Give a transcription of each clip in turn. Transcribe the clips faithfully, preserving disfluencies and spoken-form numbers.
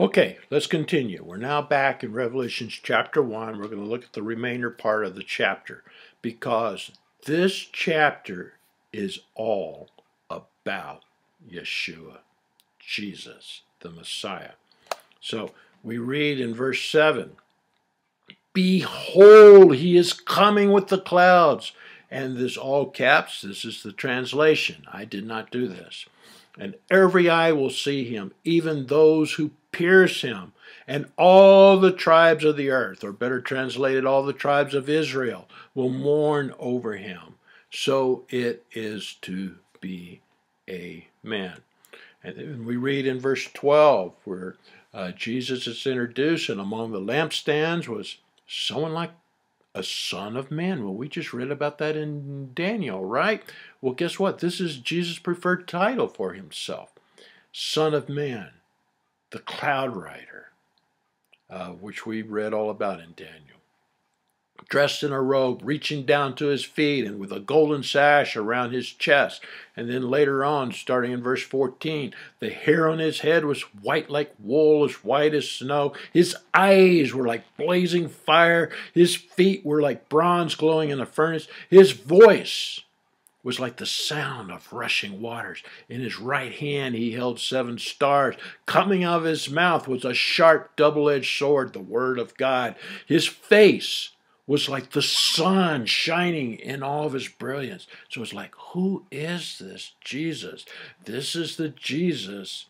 Okay, let's continue. We're now back in Revelation chapter one. We're going to look at the remainder part of the chapter, because this chapter is all about Yeshua, Jesus, the Messiah. So we read in verse seven, "Behold, he is coming with the clouds." And this all caps, this is the translation. I did not do this. "And every eye will see him, even those who pierce him, and all the tribes of the earth," or better translated, all the tribes of Israel, "will mourn over him. So it is to be. Amen." And then we read in verse twelve, where uh, Jesus is introduced, and among the lampstands was someone like a son of man. Well, we just read about that in Daniel, right? Well, guess what? This is Jesus' preferred title for himself. Son of Man, the cloud rider, uh, which we read all about in Daniel. "Dressed in a robe, reaching down to his feet, and with a golden sash around his chest." And then later on, starting in verse fourteen, "The hair on his head was white like wool, as white as snow. His eyes were like blazing fire. His feet were like bronze glowing in a furnace. His voice was like the sound of rushing waters. In his right hand he held seven stars. Coming out of his mouth was a sharp double-edged sword, the word of God. His face was like the sun shining in all of his brilliance." So it's like, who is this Jesus? This is the Jesus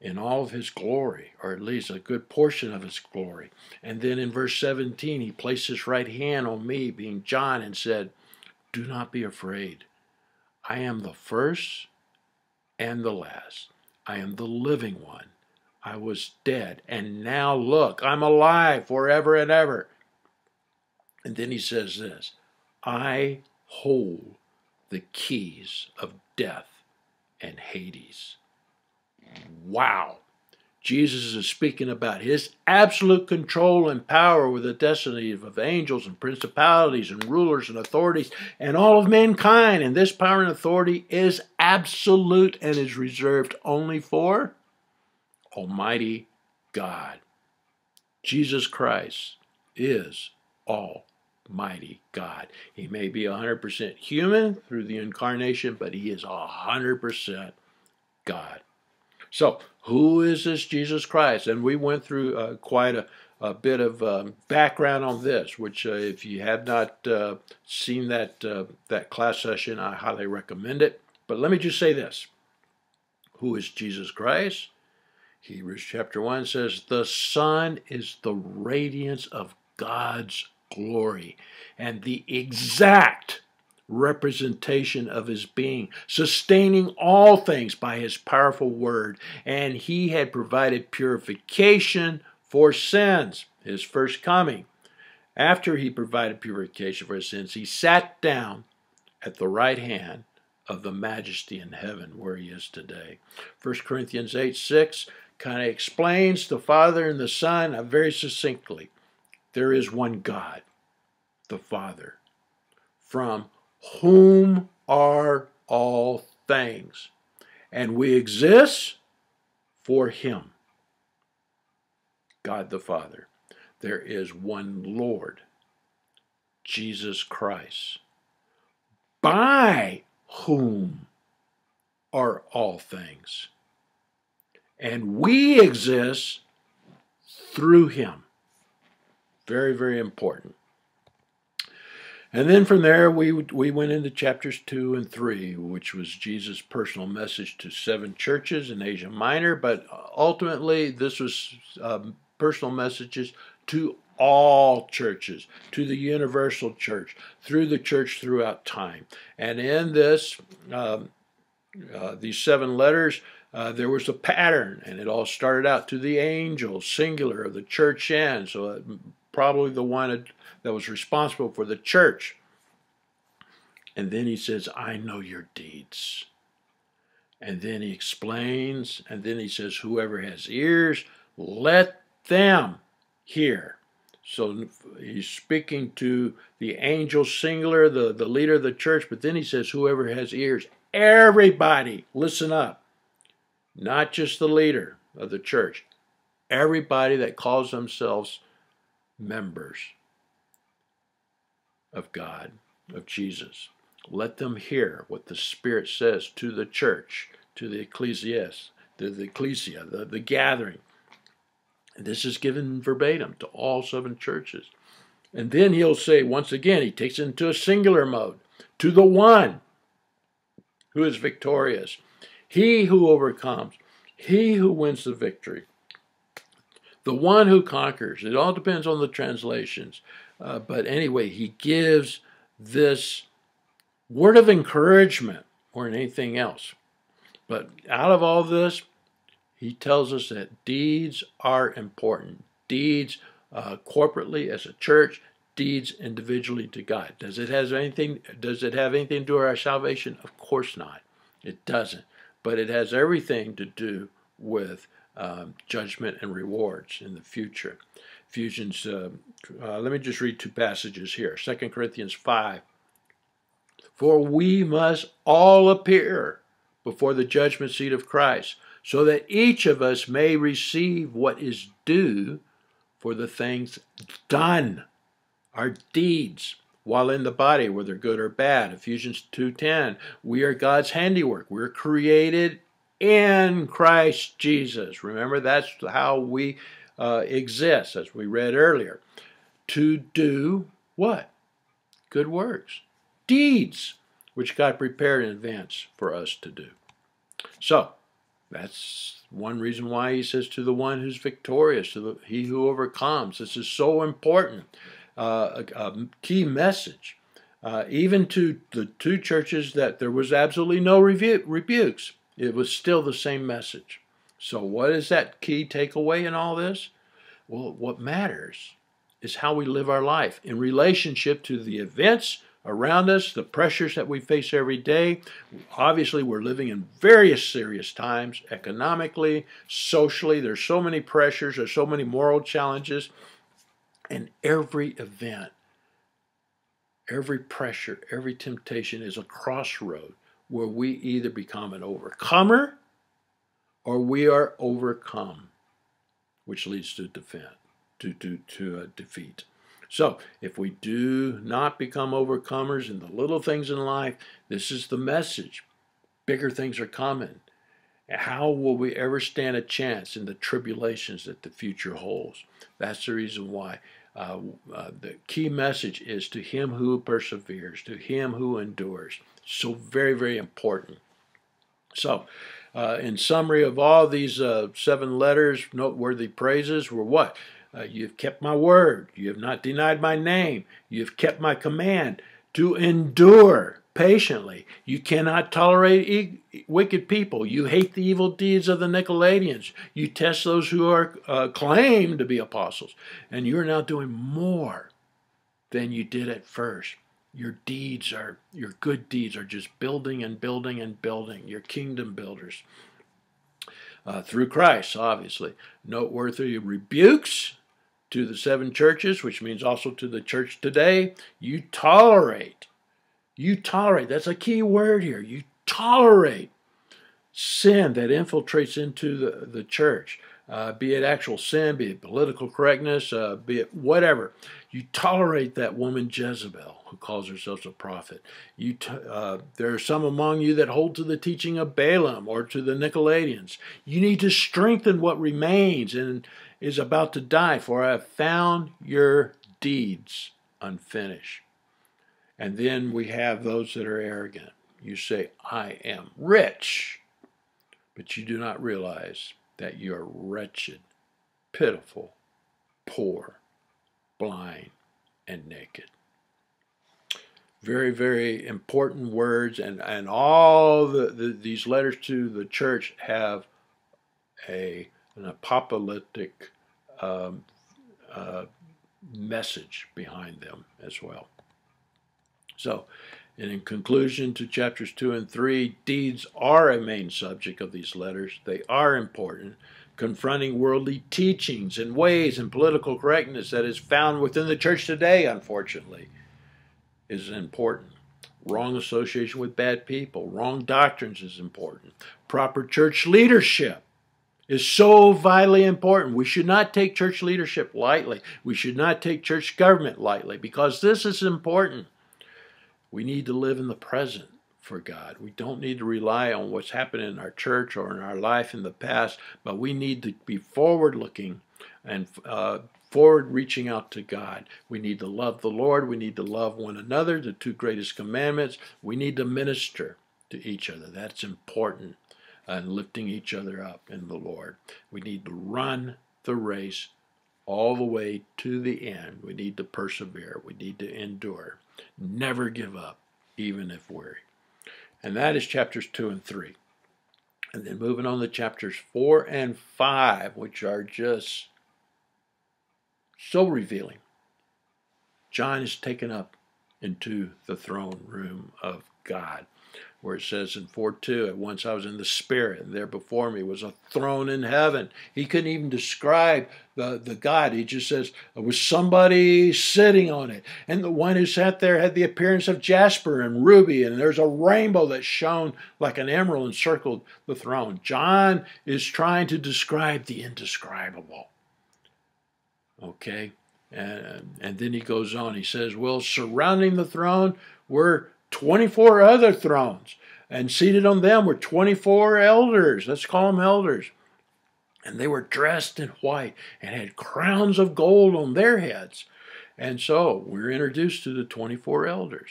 in all of his glory, or at least a good portion of his glory. And then in verse seventeen, "He placed his right hand on me," being John, "and said, 'Do not be afraid. I am the first and the last. I am the living one. I was dead, and now look, I'm alive forever and ever.'" And then he says this, "I hold the keys of death and Hades." Wow. Jesus is speaking about his absolute control and power over the destiny of angels and principalities and rulers and authorities and all of mankind. And this power and authority is absolute and is reserved only for Almighty God. Jesus Christ is Almighty God. He may be one hundred percent human through the incarnation, but he is one hundred percent God. So, who is this Jesus Christ? And we went through uh, quite a, a bit of um, background on this, which uh, if you have not uh, seen that, uh, that class session, I highly recommend it. But let me just say this. Who is Jesus Christ? Hebrews chapter one says, "The Son is the radiance of God's glory and the exact representation of his being, sustaining all things by his powerful word, and he had provided purification for sins," his first coming. "After he provided purification for his sins, he sat down at the right hand of the majesty in heaven," where he is today. First Corinthians eight six kind of explains the Father and the Son very succinctly. "There is one God, the Father, from whom are all things, and we exist for him." God the Father. "There is one Lord, Jesus Christ, by whom are all things, and we exist through him." Very, very important. And then from there, we, we went into chapters two and three, which was Jesus' personal message to seven churches in Asia Minor. But ultimately, this was um, personal messages to all churches, to the universal church, through the church throughout time. And in this, um, uh, these seven letters, Uh, there was a pattern, and it all started out to the angel, singular, of the church end. So uh, probably the one that was responsible for the church. And then he says, "I know your deeds." And then he explains, and then he says, "Whoever has ears, let them hear." So he's speaking to the angel, singular, the, the leader of the church. But then he says, "Whoever has ears," everybody, listen up. Not just the leader of the church. Everybody that calls themselves members of God, of Jesus. Let them hear what the Spirit says to the church, to the ecclesia, to the ecclesia, the, the gathering. And this is given verbatim to all seven churches. And then he'll say, once again, he takes it into a singular mode, to the one who is victorious, he who overcomes, he who wins the victory, the one who conquers. It all depends on the translations. Uh, but anyway, he gives this word of encouragement more than anything else. But out of all this, he tells us that deeds are important. Deeds uh, corporately as a church, deeds individually to God. Does it has anything? Does it have anything to do with our salvation? Of course not. It doesn't. But it has everything to do with um, judgment and rewards in the future. Ephesians. Uh, uh, let me just read two passages here. Second Corinthians five. For we must all appear before the judgment seat of Christ, so that each of us may receive what is due for the things done, our deeds, while in the body, whether good or bad. Ephesians two ten, we are God's handiwork. We're created in Christ Jesus. Remember, that's how we uh, exist, as we read earlier. To do what? Good works. Deeds, which God prepared in advance for us to do. So, that's one reason why he says to the one who's victorious, to the, he who overcomes. This is so important, uh, a, a key message, uh, even to the two churches that there was absolutely no rebu rebukes. It was still the same message. So what is that key takeaway in all this? Well, what matters is how we live our life in relationship to the events around us, the pressures that we face every day. Obviously, we're living in various serious times, economically, socially. There's so many pressures. There's so many moral challenges. And every event, every pressure, every temptation is a crossroad where we either become an overcomer or we are overcome, which leads to defeat. To, to, to uh, defeat. So, if we do not become overcomers in the little things in life, this is the message. Bigger things are coming. How will we ever stand a chance in the tribulations that the future holds? That's the reason why uh, uh, the key message is to him who perseveres, to him who endures. So very, very important. So, uh, in summary of all these uh, seven letters, noteworthy praises were what? Uh, you've kept my word. You have not denied my name. You've kept my command to endure patiently. You cannot tolerate e wicked people. You hate the evil deeds of the Nicolaitans. You test those who are uh, claimed to be apostles. And you're now doing more than you did at first. Your deeds are, your good deeds are just building and building and building. You're kingdom builders. Uh, through Christ, obviously. Noteworthy rebukes to the seven churches, which means also to the church today. You tolerate. You tolerate. That's a key word here. You tolerate sin that infiltrates into the, the church, uh, be it actual sin, be it political correctness, uh, be it whatever. You tolerate that woman Jezebel, who calls herself a prophet. You t uh, there are some among you that hold to the teaching of Balaam or to the Nicolaitans. You need to strengthen what remains and is about to die, for I have found your deeds unfinished. And then we have those that are arrogant. You say, I am rich, but you do not realize that you are wretched, pitiful, poor, blind, and naked. Very, very important words, and, and all the, the, these letters to the church have a, an apocalyptic um, uh, message behind them as well. So, and in conclusion to chapters two and three, deeds are a main subject of these letters. They are important. Confronting worldly teachings and ways and political correctness that is found within the church today, unfortunately, is important. Wrong association with bad people, wrong doctrines is important. Proper church leadership is so vitally important. We should not take church leadership lightly. We should not take church government lightly, because this is important. We need to live in the present for God. We don't need to rely on what's happened in our church or in our life in the past, but we need to be forward-looking and uh, forward reaching out to God. We need to love the Lord. We need to love one another, the two greatest commandments. We need to minister to each other. That's important. And lifting each other up in the Lord. We need to run the race all the way to the end. We need to persevere. We need to endure. Never give up, even if weary. And that is chapters two and three. And then moving on to chapters four and five, which are just so revealing. John is taken up into the throne room of God, where it says in four two, at once I was in the Spirit, and there before me was a throne in heaven. He couldn't even describe the, the God. He just says, there was somebody sitting on it. And the one who sat there had the appearance of jasper and ruby, and there's a rainbow that shone like an emerald and circled the throne. John is trying to describe the indescribable. Okay? And, and then he goes on. He says, well, surrounding the throne were twenty-four other thrones, and seated on them were twenty-four elders. Let's call them elders. And they were dressed in white and had crowns of gold on their heads. And so we're introduced to the twenty-four elders.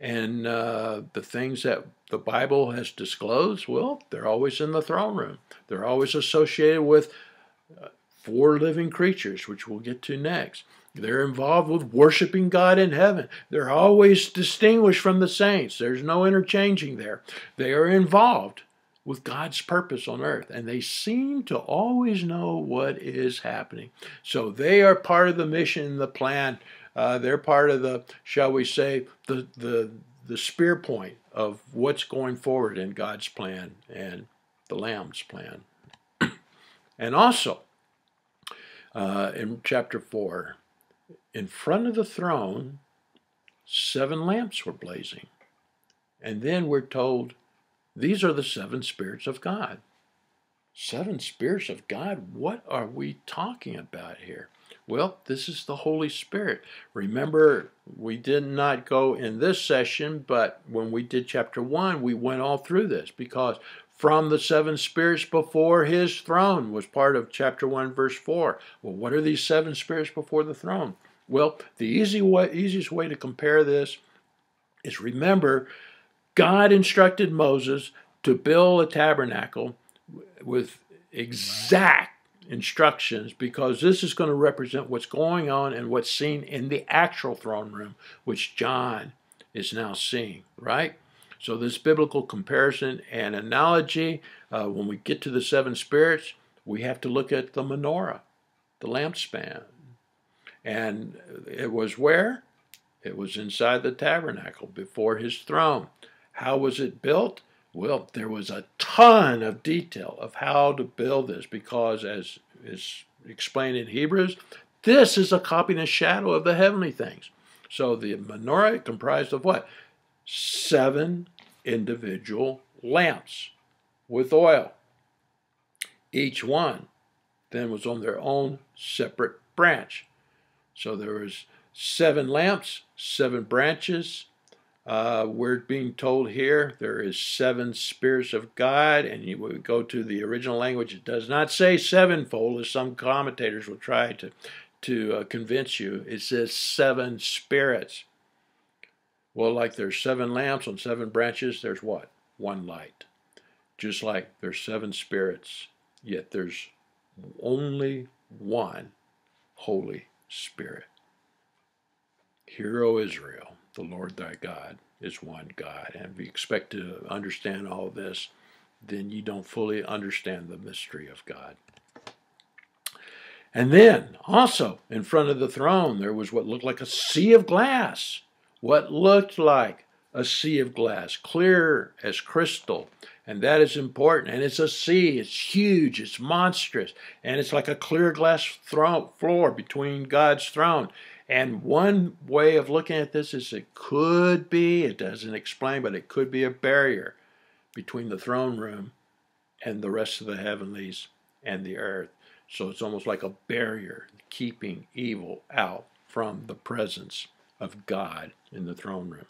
And uh, the things that the Bible has disclosed, well, they're always in the throne room. They're always associated with uh, four living creatures, which we'll get to next. They're involved with worshiping God in heaven. They're always distinguished from the saints. There's no interchanging there. They are involved with God's purpose on earth, and they seem to always know what is happening. So they are part of the mission, the plan. Uh, they're part of the, shall we say, the, the, the spear point of what's going forward in God's plan and the Lamb's plan. And also, uh, in chapter four, in front of the throne, seven lamps were blazing. And then we're told, these are the seven spirits of God. Seven spirits of God? What are we talking about here? Well, this is the Holy Spirit. Remember, we did not go in this session, but when we did chapter one, we went all through this, because from the seven spirits before his throne was part of chapter one, verse four. Well, what are these seven spirits before the throne? Well, the easy way, easiest way to compare this is, remember, God instructed Moses to build a tabernacle with exact instructions, because this is going to represent what's going on and what's seen in the actual throne room, which John is now seeing, right? So this biblical comparison and analogy, uh, when we get to the seven spirits, we have to look at the menorah, the lampstand. And it was where? It was inside the tabernacle before his throne. How was it built? Well, there was a ton of detail of how to build this, because as is explained in Hebrews, this is a copy and a shadow of the heavenly things. So the menorah comprised of what? Seven individual lamps with oil. Each one then was on their own separate branch. So there was seven lamps, seven branches. Uh, we're being told here there is seven spirits of God, and you would go to the original language. It does not say sevenfold, as some commentators will try to, to uh, convince you. It says seven spirits. Well, like there's seven lamps on seven branches, there's what? One light. Just like there's seven spirits, yet there's only one Holy Spirit. Hear, O Israel, the Lord thy God is one God. And if you expect to understand all this, then you don't fully understand the mystery of God. And then, also, in front of the throne, there was what looked like a sea of glass. What looked like a sea of glass, clear as crystal. And that is important. And it's a sea. It's huge. It's monstrous. And it's like a clear glass thro- floor between God's throne. And one way of looking at this is it could be, it doesn't explain, but it could be a barrier between the throne room and the rest of the heavenlies and the earth. So it's almost like a barrier keeping evil out from the presence of God in the throne room.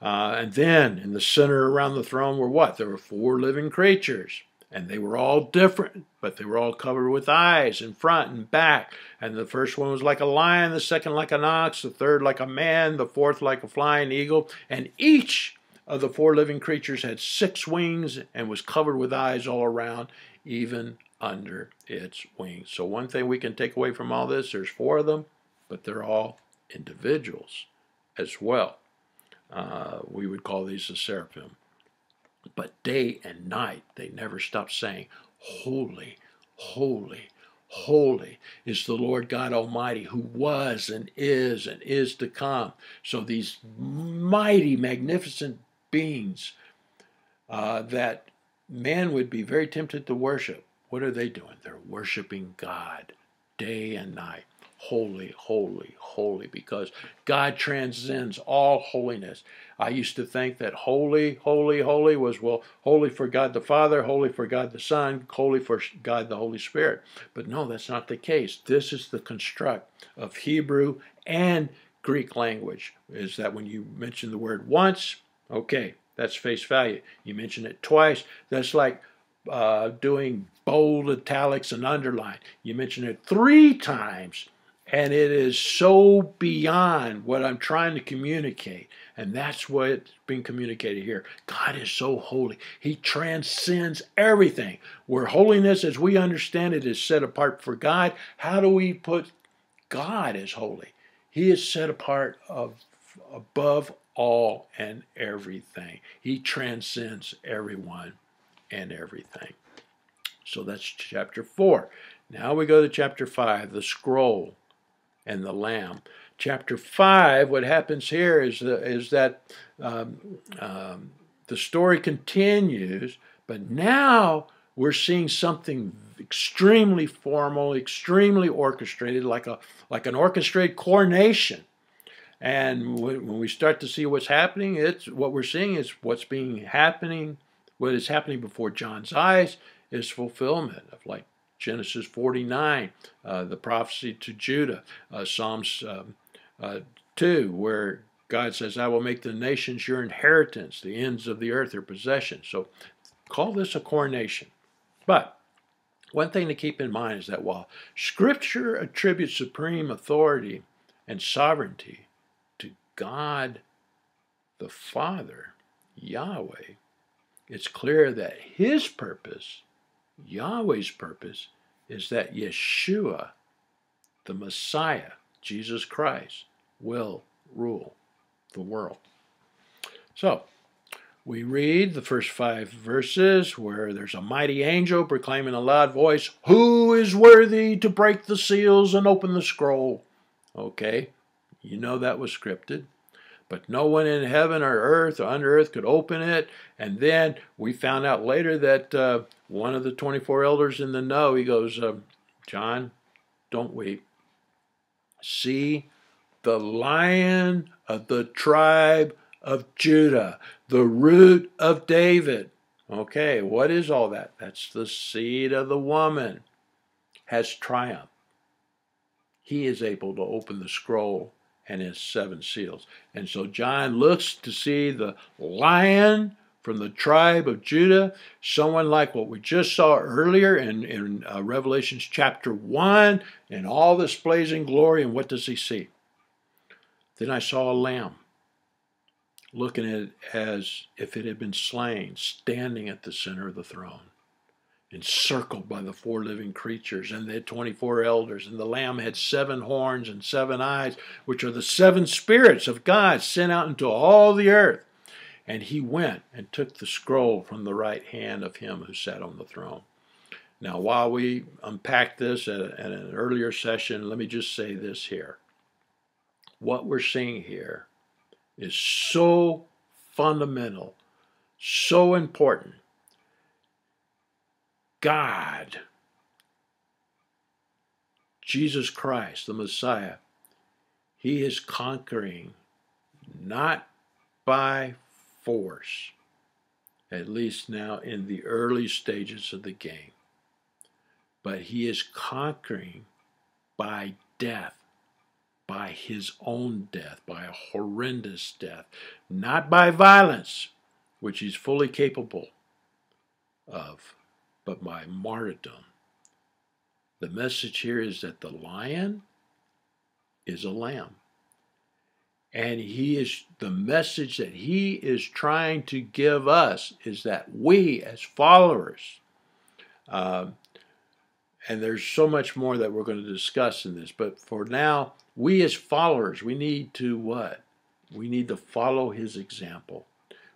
Uh, and then in the center around the throne were what? There were four living creatures, and they were all different, but they were all covered with eyes in front and back. And the first one was like a lion, the second like an ox, the third like a man, the fourth like a flying eagle. And each of the four living creatures had six wings and was covered with eyes all around, even under its wings. So one thing we can take away from all this, there's four of them, but they're all individuals as well. Uh, we would call these the seraphim. But day and night, they never stopped saying, holy, holy, holy is the Lord God Almighty, who was and is and is to come. So these mighty, magnificent beings uh, that man would be very tempted to worship, what are they doing? They're worshiping God day and night. Holy, holy, holy, because God transcends all holiness. I used to think that holy, holy, holy was, well, holy for God the Father, holy for God the Son, holy for God the Holy Spirit. But no, that's not the case. This is the construct of Hebrew and Greek language, is that when you mention the word once, okay, that's face value. You mention it twice, that's like uh, doing bold, italics, and underline. You mention it three times, and it is so beyond what I'm trying to communicate. And that's what's being communicated here. God is so holy. He transcends everything. Where holiness, as we understand it, is set apart for God, how do we put God as holy? He is set apart of, above all and everything. He transcends everyone and everything. So that's chapter four. Now we go to chapter five, the scroll and the Lamb. Chapter five, what happens here is, the, is that um, um, the story continues, but now we're seeing something extremely formal, extremely orchestrated, like, a, like an orchestrated coronation. And when we start to see what's happening, it's, what we're seeing is what's being happening, what is happening before John's eyes is fulfillment of, like, Genesis forty-nine, uh, the prophecy to Judah, uh, Psalms um, uh, two, where God says, I will make the nations your inheritance, the ends of the earth your possession. So call this a coronation. But one thing to keep in mind is that while Scripture attributes supreme authority and sovereignty to God the Father, Yahweh, it's clear that his purpose, Yahweh's purpose, is that Yeshua, the Messiah, Jesus Christ, will rule the world. So, we read the first five verses where there's a mighty angel proclaiming in a loud voice, who is worthy to break the seals and open the scroll? Okay, you know that was scripted. But no one in heaven or earth or under earth could open it. And then we found out later that uh, one of the twenty-four elders in the know, he goes, uh, John, don't weep. See the Lion of the tribe of Judah, the root of David. Okay, what is all that? That's the seed of the woman has triumphed. He is able to open the scroll and his seven seals. And so John looks to see the Lion from the tribe of Judah, someone like what we just saw earlier in, in uh, Revelations chapter one, and all this blazing glory, and what does he see? Then I saw a lamb, looking at it as if it had been slain, standing at the center of the throne, encircled by the four living creatures and the twenty-four elders. And the Lamb had seven horns and seven eyes, which are the seven spirits of God sent out into all the earth. And he went and took the scroll from the right hand of him who sat on the throne. Now, while we unpack this at, at an earlier session, let me just say this here. What we're seeing here is so fundamental, so important. God, Jesus Christ, the Messiah, he is conquering not by force, at least now in the early stages of the game. but he is conquering by death, by his own death, by a horrendous death, not by violence, which he's fully capable of, but by martyrdom. The message here is that the lion is a lamb. And he is, the message that he is trying to give us is that we as followers, uh, and there's so much more that we're going to discuss in this, but for now, we as followers, we need to what? We need to follow his example.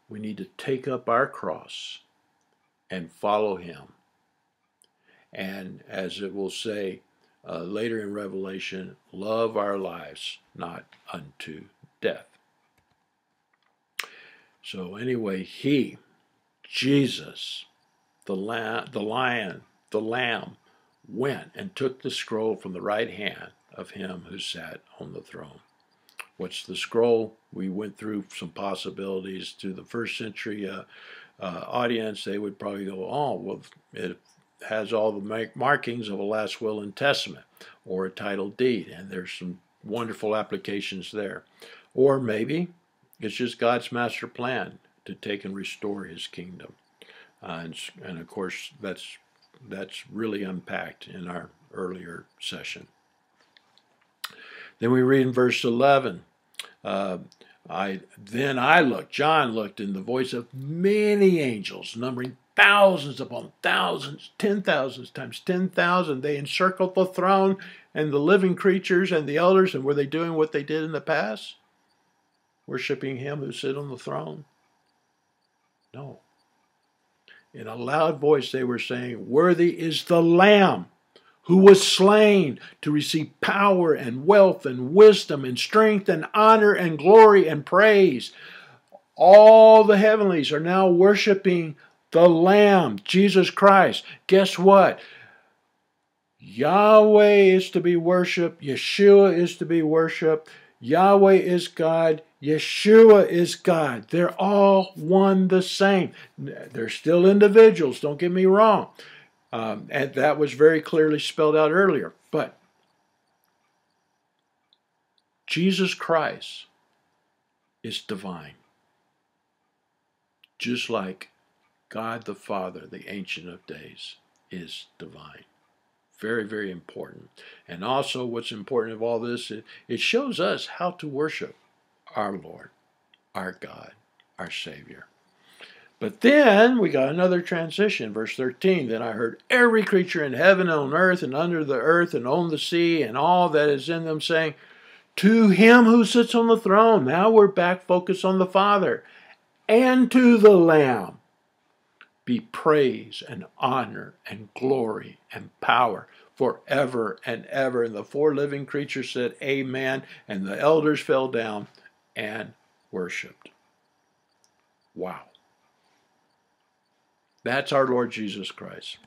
We need to take up our cross and follow him. And as it will say uh, later in Revelation, love our lives, not unto death. So anyway, he, Jesus, the, la the lion, the lamb, went and took the scroll from the right hand of him who sat on the throne. What's the scroll? We went through some possibilities to the first century uh, uh, audience. They would probably go, oh, well, it has all the markings of a last will and testament or a title deed. And there's some wonderful applications there. Or maybe it's just God's master plan to take and restore his kingdom. Uh, and, and of course, that's, that's really unpacked in our earlier session. Then we read in verse eleven, uh, I, then I looked, John looked, in the voice of many angels, numbering thousands upon thousands, ten thousands times ten thousand. They encircled the throne and the living creatures and the elders. And were they doing what they did in the past? Worshipping him who sit on the throne? No. In a loud voice they were saying, worthy is the Lamb who was slain to receive power and wealth and wisdom and strength and honor and glory and praise. All the heavenlies are now worshiping the Lamb, Jesus Christ. Guess what? Yahweh is to be worshipped. Yeshua is to be worshipped. Yahweh is God. Yeshua is God. They're all one the same. They're still individuals, don't get me wrong. Um, and that was very clearly spelled out earlier. But Jesus Christ is divine. Just like God the Father, the Ancient of Days, is divine. Very, very important. And also what's important of all this, it, it shows us how to worship our Lord, our God, our Savior. But then we got another transition, verse thirteen. Then I heard every creature in heaven and on earth and under the earth and on the sea and all that is in them saying, to him who sits on the throne. Now we're back focused on the Father. And to the Lamb be praise and honor and glory and power forever and ever. And the four living creatures said, amen. And the elders fell down and worshipped. Wow. That's our Lord Jesus Christ.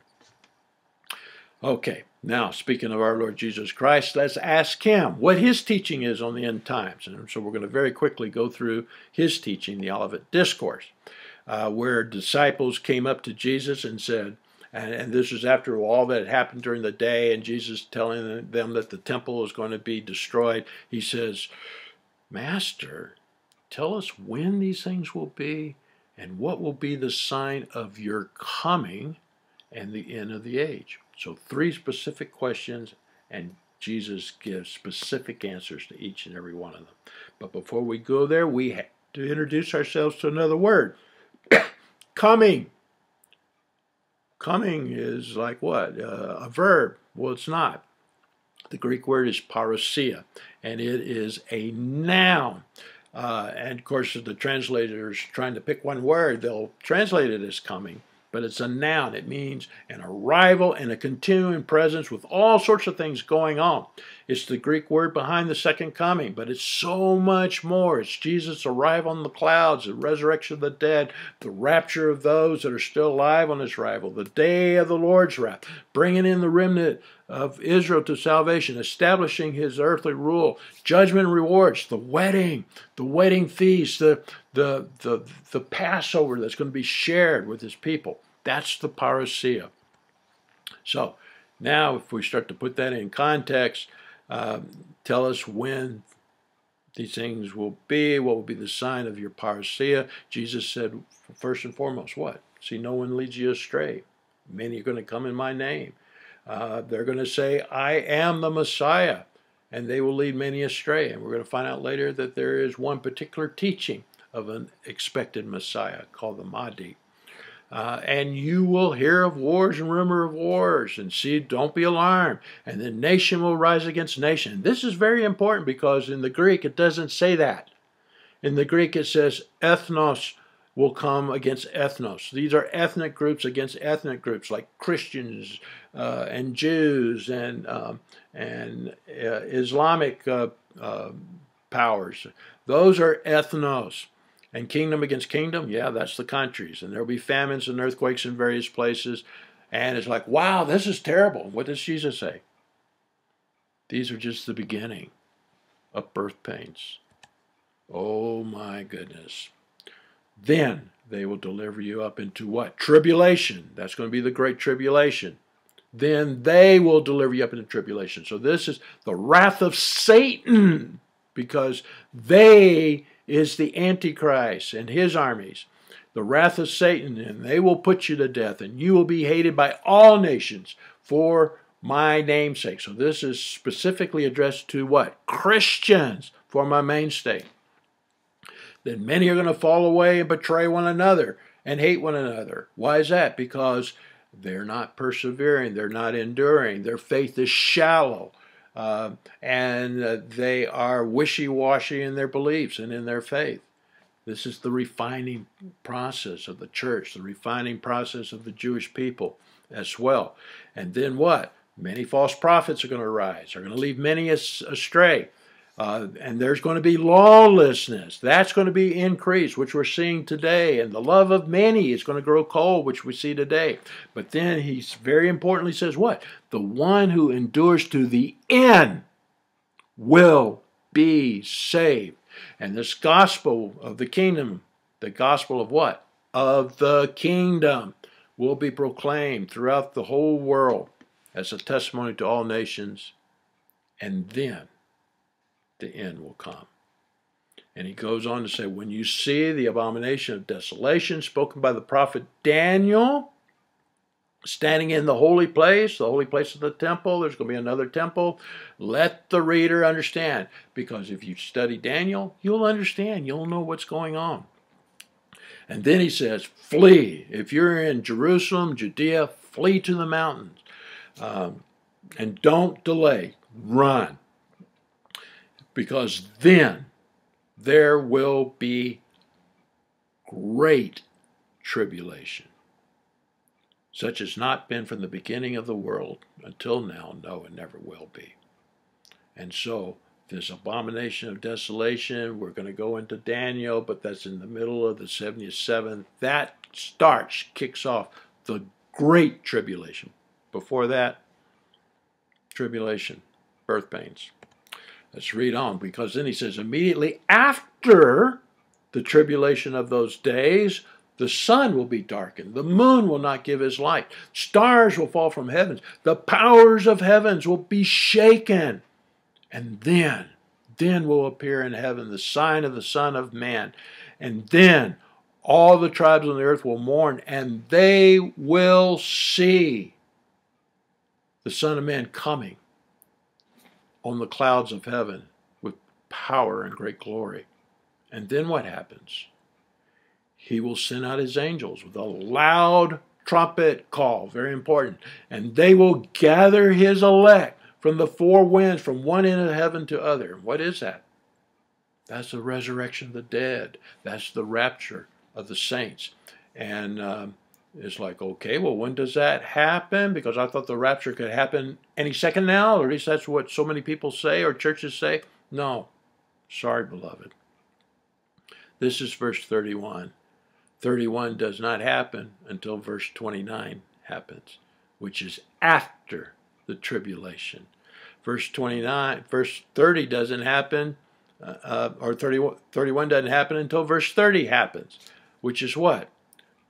Okay, now speaking of our Lord Jesus Christ, let's ask him what his teaching is on the end times. And so we're going to very quickly go through his teaching, the Olivet Discourse, uh, where disciples came up to Jesus and said, and, and this is after all that happened during the day, and Jesus telling them that the temple is going to be destroyed. He says, Master, tell us when these things will be, and what will be the sign of your coming and the end of the age? So three specific questions, and Jesus gives specific answers to each and every one of them. But before we go there, we have to introduce ourselves to another word. Coming. Coming is like what? Uh, a verb. Well, it's not. The Greek word is parousia, and it is a noun. Uh, and of course, the translators trying to pick one word, they'll translate it as coming, but it's a noun. It means an arrival and a continuing presence with all sorts of things going on. It's the Greek word behind the second coming, but it's so much more. It's Jesus' arrival on the clouds, the resurrection of the dead, the rapture of those that are still alive on his arrival, the day of the Lord's wrath, bringing in the remnant of Israel to salvation, establishing his earthly rule, judgment and rewards, the wedding, the wedding feast, the, the, the, the Passover that's going to be shared with his people. That's the parousia. So Now, if we start to put that in context, uh, tell us when these things will be, what will be the sign of your parousia. Jesus said, first and foremost, what? See, no one leads you astray. Many are going to come in my name. Uh, they're going to say, I am the Messiah, and they will lead many astray. And we're going to find out later that there is one particular teaching of an expected Messiah called the Mahdi. Uh, and you will hear of wars and rumor of wars, and see, don't be alarmed. And the nation will rise against nation. This is very important because in the Greek it doesn't say that. In the Greek it says ethnos will come against ethnos. These are ethnic groups against ethnic groups, like Christians uh, and Jews and um, and uh, Islamic uh, uh, powers. Those are ethnos. And kingdom against kingdom, yeah, that's the countries. And there will be famines and earthquakes in various places. And it's like, wow, this is terrible. What does Jesus say? These are just the beginning of birth pains. Oh, my goodness. Then they will deliver you up into what? Tribulation. That's going to be the great tribulation. Then they will deliver you up into tribulation. So this is the wrath of Satan, because they... is the Antichrist and his armies, the wrath of Satan, and they will put you to death, and you will be hated by all nations for my name's sake. So this is specifically addressed to what? Christians, for my mainstay. Then many are going to fall away and betray one another and hate one another. Why is that? Because they're not persevering, they're not enduring, their faith is shallow. Uh, and uh, they are wishy-washy in their beliefs and in their faith. This is the refining process of the church, the refining process of the Jewish people as well. And then what? Many false prophets are going to rise. They're going to lead many astray. Uh, and there's going to be lawlessness. That's going to be increased, which we're seeing today. And the love of many is going to grow cold, which we see today. But then he very importantly says what? The one who endures to the end will be saved. And this gospel of the kingdom, the gospel of what? Of the kingdom, will be proclaimed throughout the whole world as a testimony to all nations. And then the end will come. And he goes on to say, when you see the abomination of desolation spoken by the prophet Daniel standing in the holy place, the holy place of the temple, there's going to be another temple, let the reader understand. Because if you study Daniel, you'll understand. You'll know what's going on. And then he says, flee. If you're in Jerusalem, Judea, flee to the mountains. Um, and don't delay. Run. Because then there will be great tribulation, such as not been from the beginning of the world until now, no, and never will be. And so this abomination of desolation, we're going to go into Daniel, but that's in the middle of the seventy-seventh. That starts, kicks off the great tribulation. Before that, tribulation, birth pains. Let's read on, because then he says, immediately after the tribulation of those days, the sun will be darkened. The moon will not give his light. Stars will fall from heavens. The powers of heavens will be shaken. And then, then will appear in heaven the sign of the Son of Man. And then all the tribes on the earth will mourn, and they will see the Son of Man coming on the clouds of heaven with power and great glory. And then what happens? He will send out his angels with a loud trumpet call, very important, and they will gather his elect from the four winds, from one end of heaven to other. What is that? That's the resurrection of the dead. That's the rapture of the saints. And um, it's like, okay, well, when does that happen? Because I thought the rapture could happen any second now, or at least that's what so many people say or churches say. No. Sorry, beloved. This is verse thirty-one. thirty-one does not happen until verse twenty-nine happens, which is after the tribulation. Verse twenty-nine, verse thirty doesn't happen, uh, uh, or thirty-one, thirty-one doesn't happen until verse thirty happens, which is what?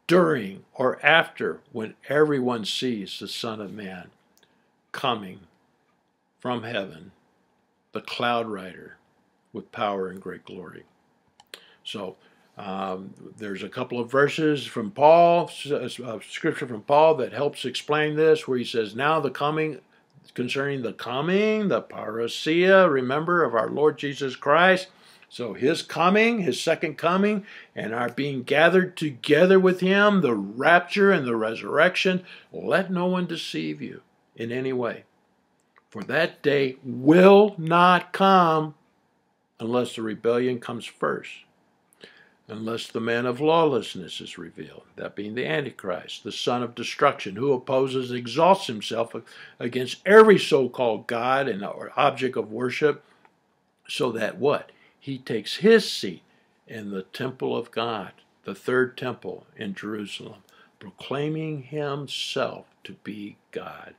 During or after, when everyone sees the Son of Man coming from heaven, the cloud rider with power and great glory. So um, there's a couple of verses from Paul, uh, scripture from Paul that helps explain this, where he says, now the coming, concerning the coming, the parousia, remember, of our Lord Jesus Christ. So his coming, his second coming, and our being gathered together with him, the rapture and the resurrection, let no one deceive you in any way. For that day will not come unless the rebellion comes first, unless the man of lawlessness is revealed, that being the Antichrist, the son of destruction, who opposes, exalts himself against every so-called God and object of worship, so that what? He takes his seat in the temple of God, the third temple in Jerusalem, proclaiming himself to be God.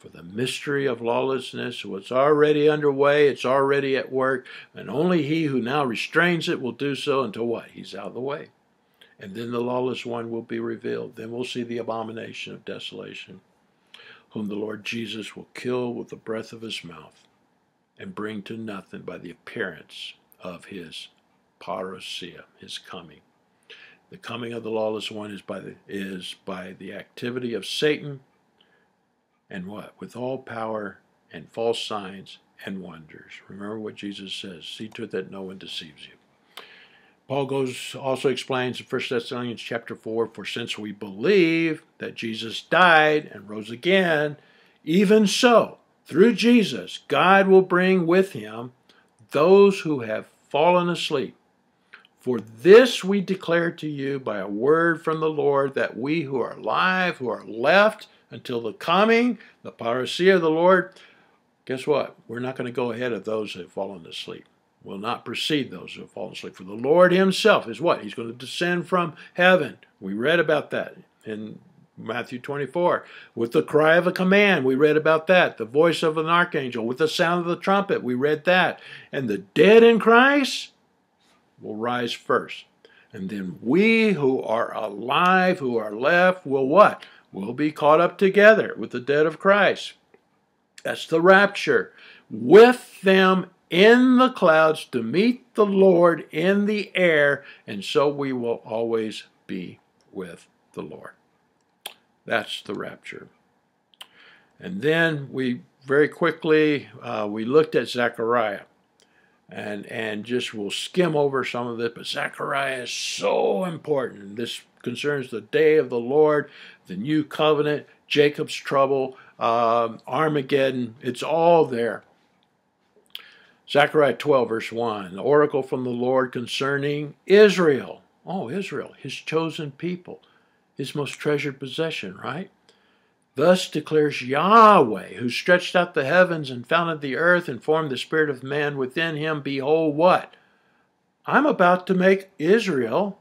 For the mystery of lawlessness was already underway, it's already at work, and only he who now restrains it will do so until what? He's out of the way. And then the lawless one will be revealed. Then we'll see the abomination of desolation, whom the Lord Jesus will kill with the breath of his mouth and bring to nothing by the appearance of his parousia, his coming. The coming of the lawless one is by the, is by the activity of Satan, and what? With all power and false signs and wonders. Remember what Jesus says, see to it that no one deceives you. Paul goes, also explains in First Thessalonians chapter four, for since we believe that Jesus died and rose again, even so, through Jesus, God will bring with him those who have fallen asleep. For this we declare to you by a word from the Lord, that we who are alive, who are left until the coming, the parousia of the Lord, guess what? We're not going to go ahead of those who have fallen asleep. We'll not precede those who have fallen asleep. For the Lord himself is what? He's going to descend from heaven. We read about that in Matthew twenty-four, with the cry of a command, we read about that. The voice of an archangel, with the sound of the trumpet, we read that. And the dead in Christ will rise first. And then we who are alive, who are left, will what? Will be caught up together with the dead of Christ. That's the rapture. With them in the clouds to meet the Lord in the air. And so we will always be with the Lord. That's the rapture. And then we very quickly, uh, we looked at Zechariah. And, and just we'll skim over some of this. But Zechariah is so important. This concerns the day of the Lord, the new covenant, Jacob's trouble, uh, Armageddon. It's all there. Zechariah twelve verse one. The oracle from the Lord concerning Israel. Oh, Israel, his chosen people. His most treasured possession, right? Thus declares Yahweh, who stretched out the heavens and founded the earth and formed the spirit of man within him. Behold, what? I'm about to make Israel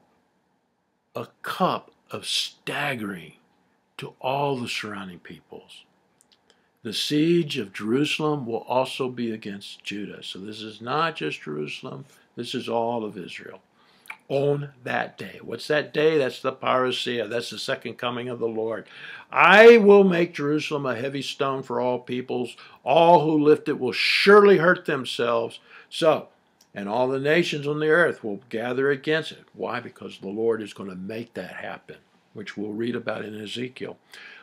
a cup of staggering to all the surrounding peoples. The siege of Jerusalem will also be against Judah. So this is not just Jerusalem. This is all of Israel. On that day. What's that day? That's the parousia. That's the second coming of the Lord. I will make Jerusalem a heavy stone for all peoples. All who lift it will surely hurt themselves. So, and all the nations on the earth will gather against it. Why? Because the Lord is going to make that happen, which we'll read about in Ezekiel.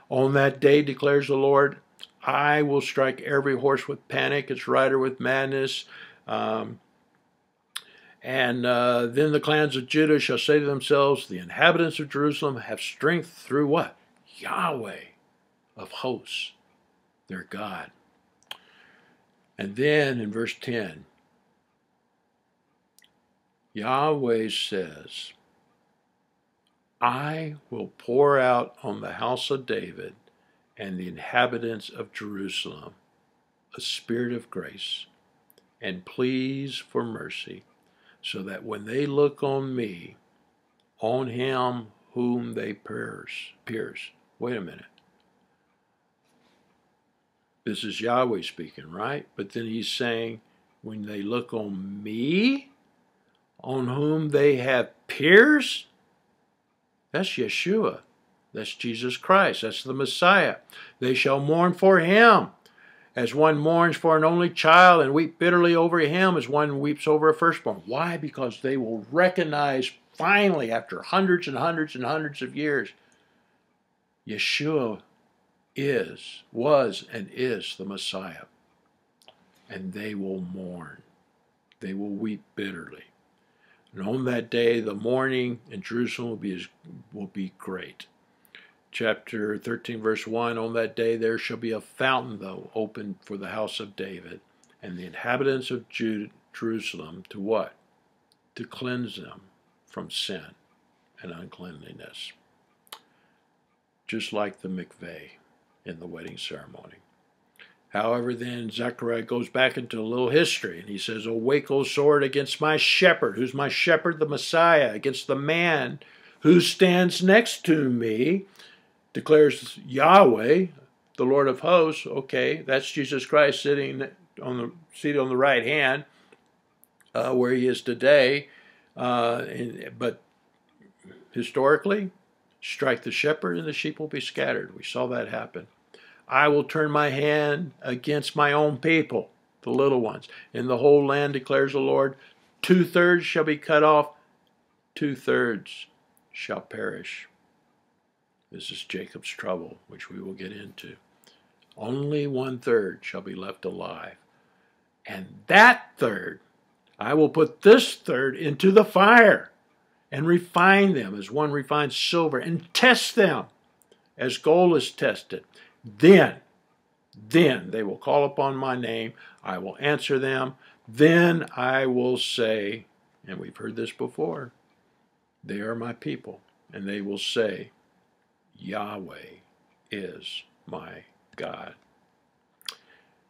On that day, declares the Lord, I will strike every horse with panic, its rider with madness. Um, And uh, then the clans of Judah shall say to themselves, the inhabitants of Jerusalem have strength through what? Yahweh of hosts, their God. And then in verse ten, Yahweh says, I will pour out on the house of David and the inhabitants of Jerusalem a spirit of grace and pleas for mercy, so that when they look on me, on him whom they pierce. pierce. Wait a minute. This is Yahweh speaking, right? But then he's saying, when they look on me, on whom they have pierced, that's Yeshua. That's Jesus Christ. That's the Messiah. They shall mourn for him. as one mourns for an only child and weep bitterly over him as one weeps over a firstborn. Why? Because they will recognize finally, after hundreds and hundreds and hundreds of years, Yeshua is, was, and is the Messiah. And they will mourn. They will weep bitterly. And on that day, the mourning in Jerusalem will be, will be great. Chapter thirteen, verse one, on that day there shall be a fountain, though, opened for the house of David and the inhabitants of Judah, Jerusalem, to what? To cleanse them from sin and uncleanliness. Just like the mikveh in the wedding ceremony. However, then Zechariah goes back into a little history, and he says, "Awake, O sword, against my shepherd." Who's my shepherd? The Messiah. "Against the man who stands next to me, declares Yahweh, the Lord of hosts." Okay, that's Jesus Christ sitting on the seat on the right hand, uh, where he is today. Uh, and, but historically, strike the shepherd, and the sheep will be scattered. We saw that happen. "I will turn my hand against my own people, the little ones. In the whole land, declares the Lord, two-thirds shall be cut off, two-thirds shall perish." This is Jacob's trouble, which we will get into. Only one-third shall be left alive. "And that third, I will put this third into the fire and refine them as one refines silver and test them as gold is tested. Then, then they will call upon my name. I will answer them. Then I will say," and we've heard this before, "they are my people." And they will say, Yahweh is my God.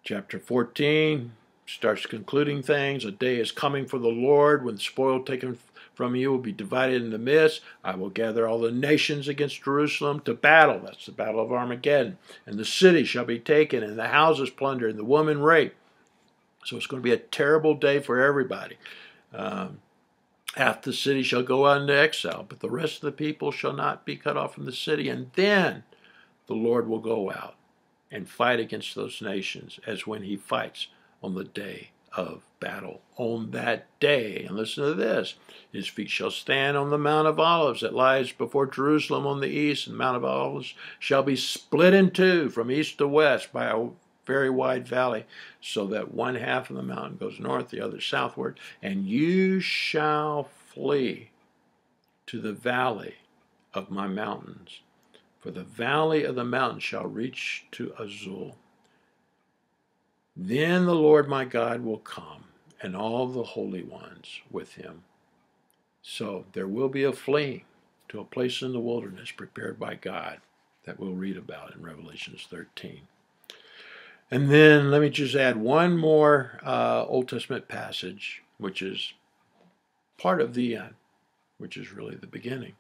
Chapter fourteen starts concluding things. "A day is coming for the Lord when the spoil taken from you will be divided in the midst. I will gather all the nations against Jerusalem to battle." That's the battle of Armageddon. "And the city shall be taken, and the houses plundered, and the woman raped." So it's going to be a terrible day for everybody. Um, half the city shall go out into exile, but the rest of the people shall not be cut off from the city. "And then the Lord will go out and fight against those nations as when he fights on the day of battle." On that day, and listen to this, "his feet shall stand on the Mount of Olives that lies before Jerusalem on the east, and the Mount of Olives shall be split in two from east to west by a very wide valley, so that one half of the mountain goes north, the other southward, and you shall flee to the valley of my mountains, for the valley of the mountain shall reach to Azul. Then the Lord my God will come, and all the holy ones with him." So there will be a fleeing to a place in the wilderness prepared by God that we'll read about in Revelation thirteen. And then let me just add one more uh, Old Testament passage, which is part of the end, which is really the beginning.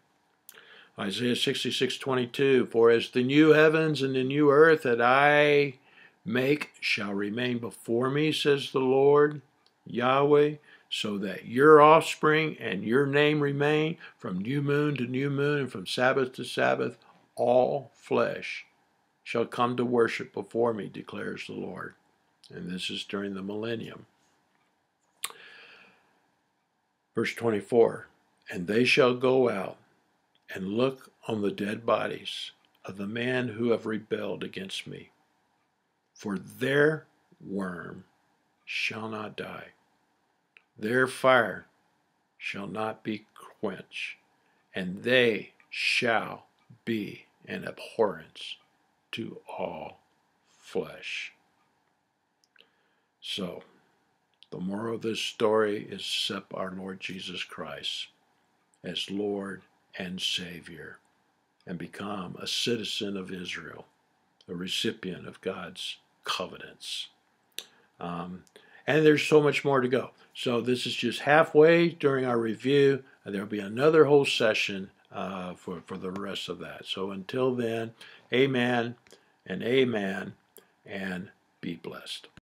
Isaiah sixty-six twenty-two, "For as the new heavens and the new earth that I make shall remain before me, says the Lord Yahweh, so that your offspring and your name remain from new moon to new moon and from Sabbath to Sabbath. All flesh shall come to worship before me, declares the Lord." And this is during the millennium. Verse twenty-four, "And they shall go out and look on the dead bodies of the men who have rebelled against me, for their worm shall not die, their fire shall not be quenched, and they shall be an abhorrence to all flesh." So, the moral of this story is accept our Lord Jesus Christ as Lord and Savior and become a citizen of Israel, a recipient of God's covenants. Um, and there's so much more to go. So this is just halfway during our review. And there'll be another whole session uh, for, for the rest of that. So until then, amen and amen, and be blessed.